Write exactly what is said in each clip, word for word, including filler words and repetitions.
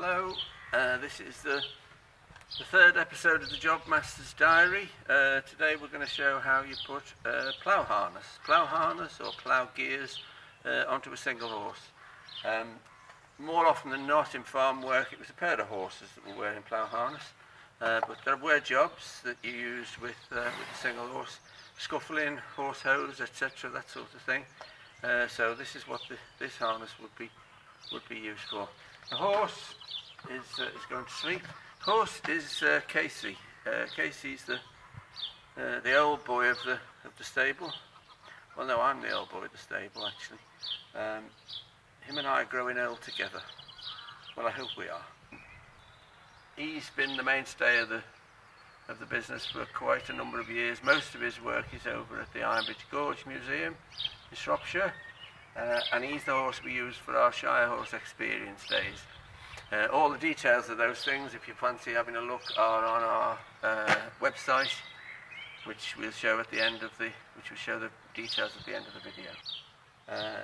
Hello, uh, this is the, the third episode of the Jobmaster's Diary. Uh, today we're going to show how you put uh, plough harness, plough harness or plough gears uh, onto a single horse. Um, more often than not in farm work it was a pair of horses that were wearing plough harness, uh, but there were jobs that you used with, uh, with a single horse, scuffling, horse hose, et cetera, that sort of thing. Uh, so this is what the, this harness would be would be used for. The horse is, uh, is going to sleep. Horse is uh, Casey. Uh, Casey's the uh, the old boy of the of the stable. Well, no, I'm the old boy of the stable actually. Um, him and I are growing old together. Well, I hope we are. He's been the mainstay of the of the business for quite a number of years. Most of his work is over at the Ironbridge Gorge Museum in Shropshire. Uh, and he's the horse we use for our Shire horse experience days. Uh, all the details of those things, if you fancy having a look, are on our uh, website, which we'll show at the end of the, which will show the details at the end of the video. Uh,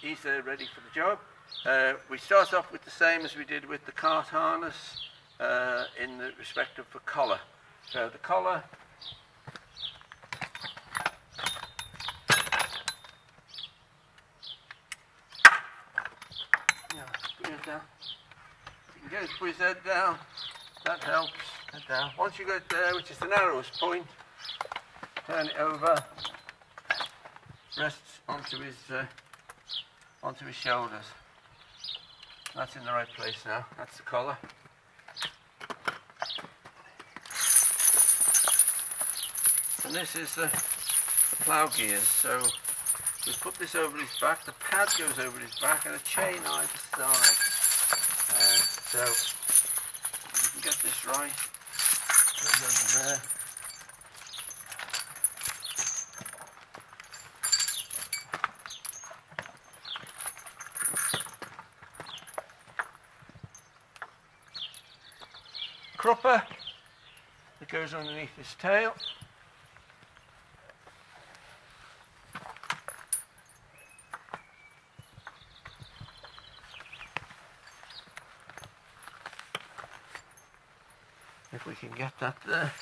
he's uh, ready for the job. Uh, we start off with the same as we did with the cart harness uh, in the respect of the collar. So the collar. Down. You can get it with that down, that helps. That down. Once you get there, which is the narrowest point, turn it over, rests onto his uh, onto his shoulders. That's in the right place now. That's the collar. And this is the, the plough gears. So we put this over his back. The pad goes over his back, and a chain either side. Uh, so you can get this right. Put it over there. Crupper that goes underneath his tail. If we can get that there.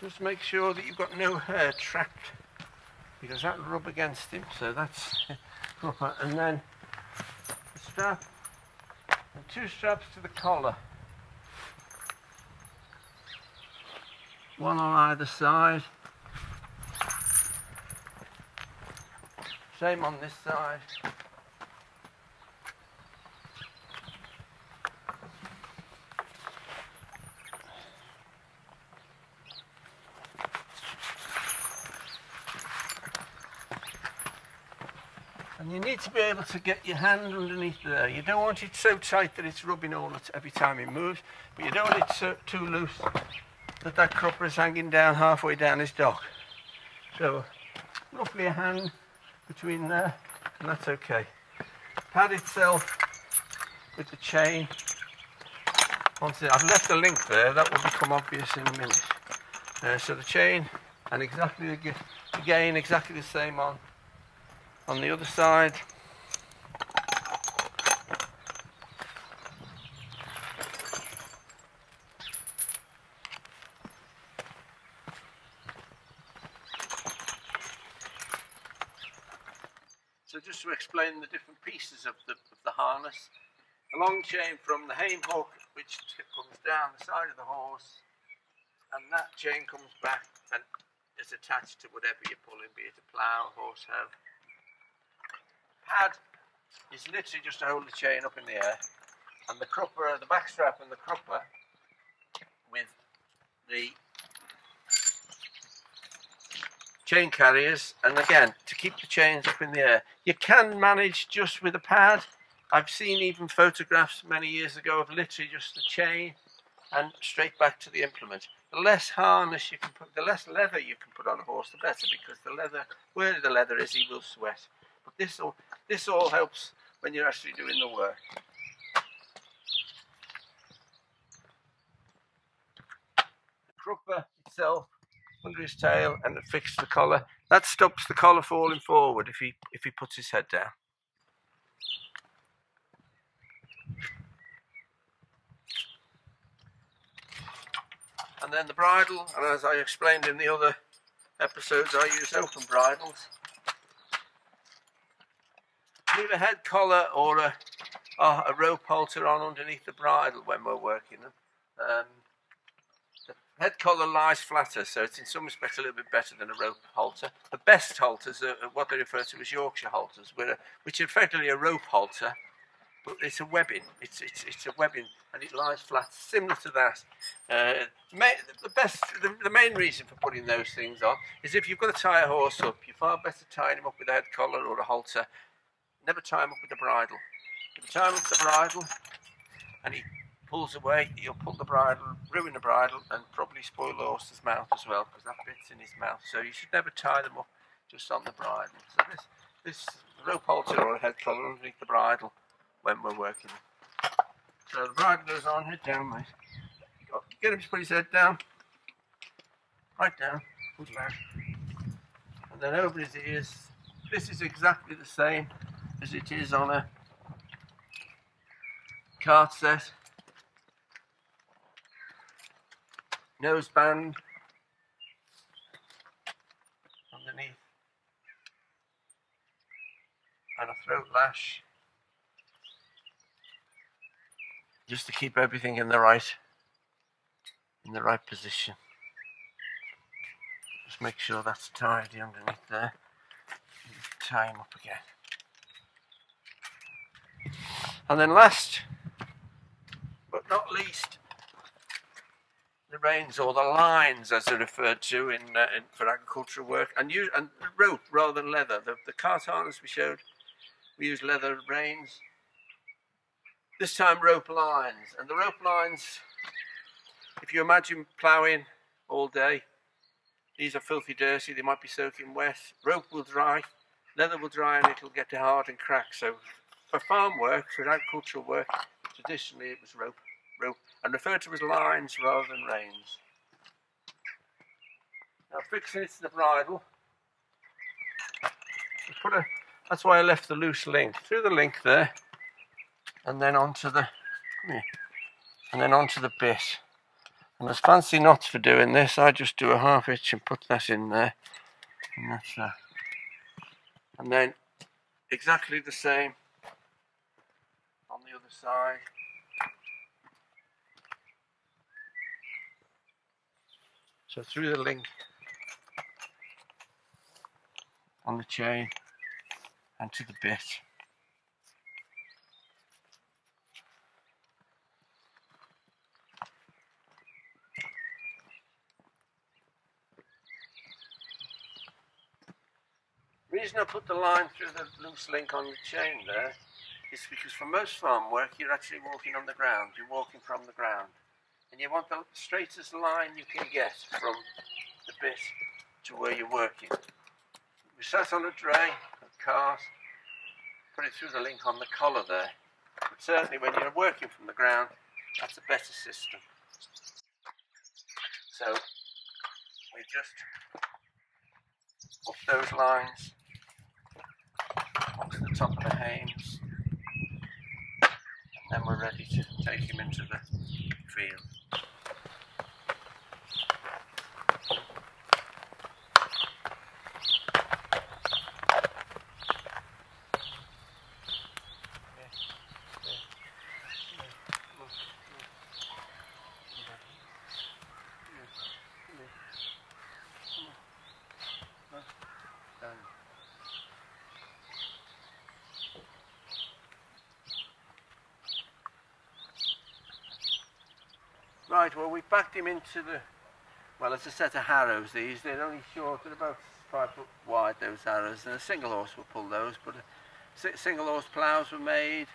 Just make sure that you've got no hair trapped, because that will rub against him, so that's proper. And then the strap, and two straps to the collar. One on either side. Same on this side. And you need to be able to get your hand underneath there. You don't want it so tight that it's rubbing all the every time it moves, but you don't want it so, too loose that that crupper is hanging down halfway down his dock. So roughly a hand between there, and that's okay. Pad itself with the chain. Once I've left a link there, that will become obvious in a minute. Uh, so the chain, and exactly the, again exactly the same on. On the other side, so just to explain the different pieces of the, of the harness, a long chain from the hame hook which comes down the side of the horse, and that chain comes back and is attached to whatever you're pulling, be it a plough, horse hoe. Pad is literally just to hold the chain up in the air, and the crupper, the back strap and the crupper with the chain carriers, and again to keep the chains up in the air. You can manage just with a pad. I've seen even photographs many years ago of literally just the chain and straight back to the implement. The less harness you can put, the less leather you can put on a horse, the better, because the leather, where the leather is, he will sweat. But this all, this all helps when you're actually doing the work. The crupper itself under his tail, and it fixes the collar. That stops the collar falling forward if he if he puts his head down. and then the bridle, and as I explained in the other episodes, I use open bridles. Leave a head collar or a, uh, a rope halter on underneath the bridle when we're working them. Um, the head collar lies flatter, so it's in some respects a little bit better than a rope halter. The best halters are what they refer to as Yorkshire halters, which are effectively a rope halter, but it's a webbing. It's, it's, it's a webbing, and it lies flat, similar to that. Uh, the, best, the, the main reason for putting those things on is if you've got to tie a horse up, you're far better tying him up with a head collar or a halter. Never tie him up with the bridle. If you tie him up with the bridle and he pulls away, you'll pull the bridle, ruin the bridle, and probably spoil the horse's mouth as well, because that bit's in his mouth. So you should never tie them up just on the bridle. So this, this rope halter or a head collar underneath the bridle when we're working. So the bridle goes on, head down, mate. Get him to put his head down, right down, put back, and then over his ears. This is exactly the same as it is on a cart set. Nose band underneath and a throat lash, just to keep everything in the right in the right position. Just make sure that's tidy underneath there and tie him up again. And then last but not least, the reins, or the lines as they're referred to in, uh, in for agricultural work, and use and rope rather than leather. The, the cart harness we showed, we use leather reins. This time rope lines, and the rope lines, if you imagine ploughing all day, these are filthy dirty, they might be soaking wet. Rope will dry, leather will dry, and it'll get hard and crack. So for farm work, for agricultural work, traditionally it was rope, rope, and referred to as lines rather than reins. Now fixing it to the bridle, put a, that's why I left the loose link, through the link there, and then onto the, and then onto the bit. And there's fancy knots for doing this. I just do a half hitch and put that in there, and that's that. And then exactly the same on the other side. So through the link on the chain and to the bit. The reason I put the line through the loose link on the chain there is because for most farm work you're actually walking on the ground, you're walking from the ground, and you want the straightest line you can get from the bit to where you're working. We sat on a dray, a cart, put it through the link on the collar there, but certainly when you're working from the ground, that's a better system. So we just up those lines onto the top of the hames, and then we're ready to take him into the field. Right, well, we backed him into the, well, it's a set of harrows these, they're only short, they're about five foot wide, those harrows, and a single horse will pull those, but a single horse ploughs were made,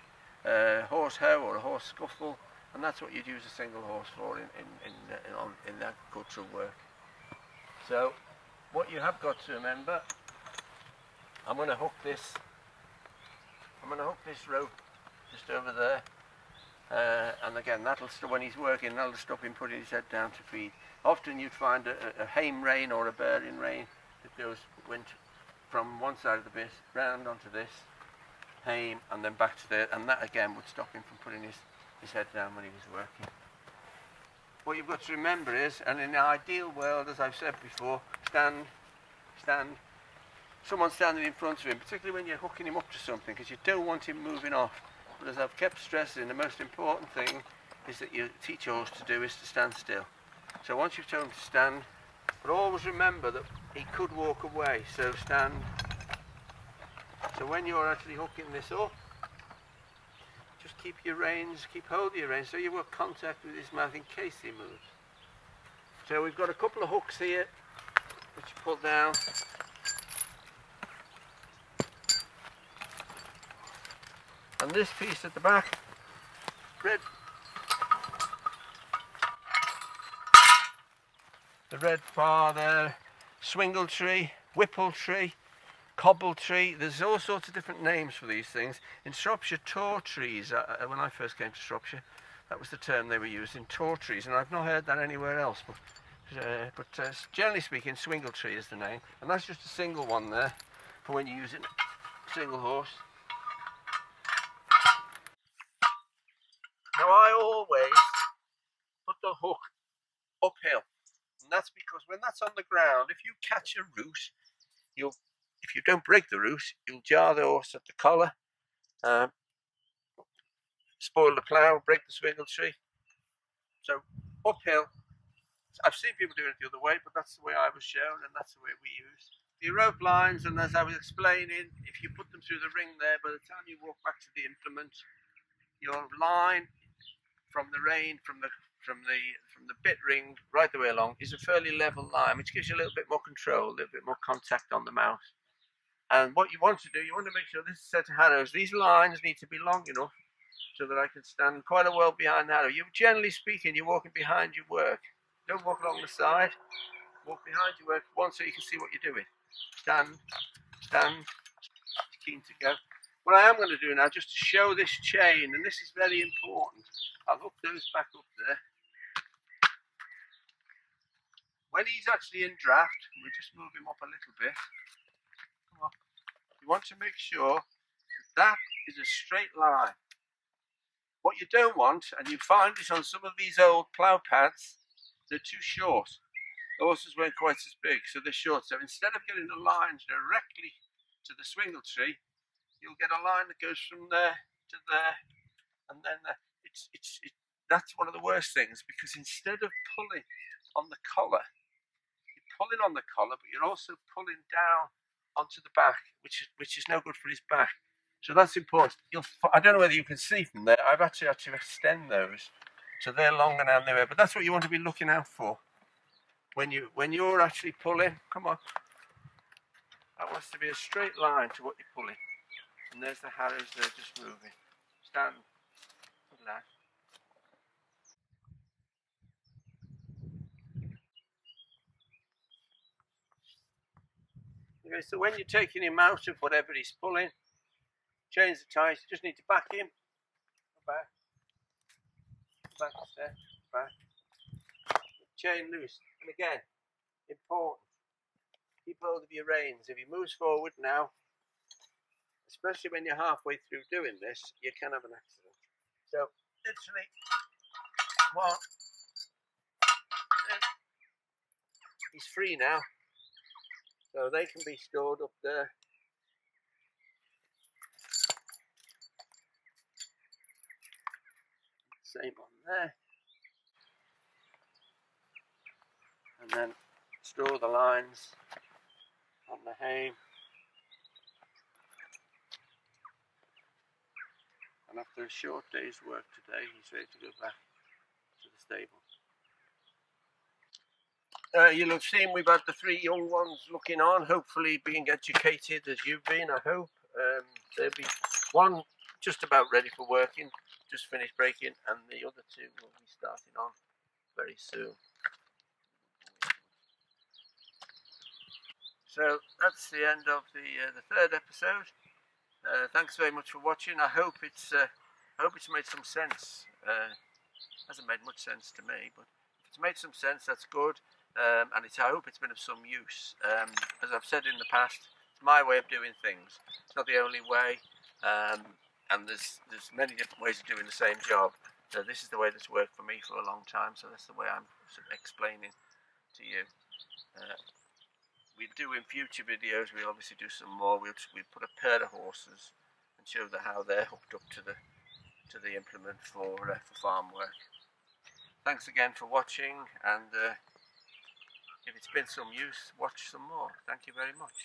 uh, horse hoe or a horse scuffle, and that's what you'd use a single horse for in, in, in, in, on, in agricultural work. So, what you have got to remember, I'm going to hook this, I'm going to hook this rope just over there. Uh, and again, that'll when he's working, that'll stop him putting his head down to feed. Often you'd find a, a, a hame rein or a bearing rein that goes went from one side of the bit round onto this hame and then back to there, and that again would stop him from putting his, his head down when he was working. what you've got to remember is, and in the ideal world, as I've said before, stand, stand, someone standing in front of him, particularly when you're hooking him up to something, because you don't want him moving off. But as I've kept stressing, the most important thing is that you teach a horse to do is to stand still. So once you've told him to stand, but always remember that he could walk away, so stand. So when you're actually hooking this up, just keep your reins, keep hold of your reins, so you will contact with his mouth in case he moves. So we've got a couple of hooks here, which you pull down. And this piece at the back, red. The red bar there, swingle tree, whipple tree, cobble tree. There's all sorts of different names for these things. In Shropshire, tor trees, uh, when I first came to Shropshire, that was the term they were using, tor trees, and I've not heard that anywhere else. But, uh, but uh, generally speaking, swingle tree is the name, and that's just a single one there for when you use it, single horse. Now I always put the hook uphill. And that's because when that's on the ground, if you catch a root, you'll, if you don't break the root, you'll jar the horse at the collar, um, spoil the plough, break the swingle tree. So uphill, I've seen people do it the other way, but that's the way I was shown, and that's the way we use. The rope lines, and as I was explaining, if you put them through the ring there, by the time you walk back to the implement, your line from the rein, from the From the from the bit ring right the way along is a fairly level line, which gives you a little bit more control, a little bit more contact on the mouth. And what you want to do, you want to make sure this set of harrows, these lines need to be long enough so that I can stand quite a well behind the harrow. You generally speaking, you're walking behind your work. Don't walk along the side. Walk behind your work once so you can see what you're doing. Stand, stand. Keen to go. What I am going to do now, just to show this chain, and this is very important. I'll hook those back up there. When he's actually in draft, we'll just move him up a little bit. Come on. You want to make sure that, that is a straight line. What you don't want, and you find this on some of these old plough pads, they're too short. The horses weren't quite as big, so they're short. So instead of getting the lines directly to the swingle tree, you'll get a line that goes from there to there, and then there. It's, it's, it, that's one of the worst things, because instead of pulling on the collar, you're pulling on the collar, but you're also pulling down onto the back, which is, which is no good for his back. So that's important. You'll, I don't know whether you can see from there, I've actually had to extend those, so they're longer now than they were, but that's what you want to be looking out for. When, you, when you're actually pulling, come on, that wants to be a straight line to what you're pulling. And there's the harrows, they're just moving. Stand. Now. Okay, so when you're taking him out of whatever he's pulling, change the ties, you just need to back him. Back. Back step. Back. Chain loose. And again, important. Keep hold of your reins. If he moves forward now, especially when you're halfway through doing this, you can have an accident. So, literally, one, two. He's free now. So they can be stored up there. Same on there. And then store the lines on the hay. And after a short day's work today, he's ready to go back to the stable. Uh, you'll have seen we've had the three young ones looking on, hopefully being educated as you've been, I hope. Um, there'll be one just about ready for working, just finished breaking, and the other two will be starting on very soon. So that's the end of the, uh, the third episode. Uh, thanks very much for watching. I hope it's uh, I hope it's made some sense. Uh, hasn't made much sense to me, but if it's made some sense, that's good. Um, and it's, I hope it's been of some use. Um, as I've said in the past, it's my way of doing things. It's not the only way, um, and there's there's many different ways of doing the same job. So this is the way that's worked for me for a long time, so that's the way I'm sort of explaining to you. Uh, we do in future videos, we'll obviously do some more, we'll, we'll put a pair of horses and show them how they're hooked up to the to the implement for, uh, for farm work. Thanks again for watching, and uh, if it's been some use, watch some more. Thank you very much.